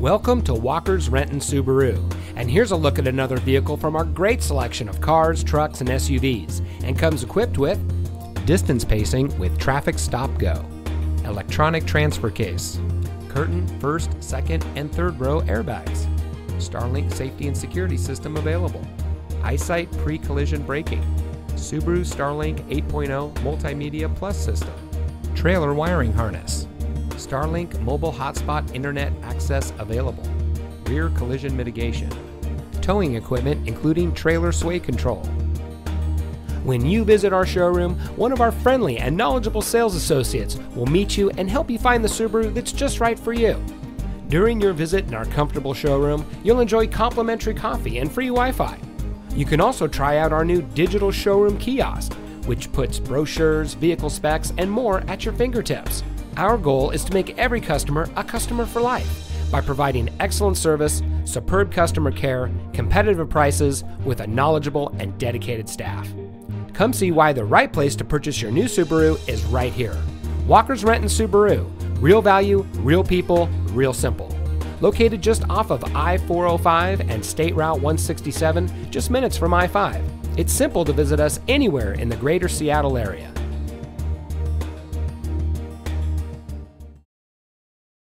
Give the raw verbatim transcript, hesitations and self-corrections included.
Welcome to Walker's Renton Subaru, and here's a look at another vehicle from our great selection of cars, trucks, and S U Vs, and comes equipped with distance pacing with traffic stop-go, electronic transfer case, curtain, first, second, and third row airbags, Starlink safety and security system available, iSight pre-collision braking, Subaru Starlink eight point oh Multimedia Plus system, trailer wiring harness, Starlink mobile hotspot internet access available, rear collision mitigation, towing equipment including trailer sway control. When you visit our showroom, one of our friendly and knowledgeable sales associates will meet you and help you find the Subaru that's just right for you. During your visit in our comfortable showroom, you'll enjoy complimentary coffee and free Wi-Fi. You can also try out our new digital showroom kiosk, which puts brochures, vehicle specs, and more at your fingertips. Our goal is to make every customer a customer for life by providing excellent service, superb customer care, competitive prices with a knowledgeable and dedicated staff. Come see why the right place to purchase your new Subaru is right here. Walker's Renton Subaru, real value, real people, real simple. Located just off of I four oh five and State Route one sixty-seven, just minutes from I five. It's simple to visit us anywhere in the greater Seattle area.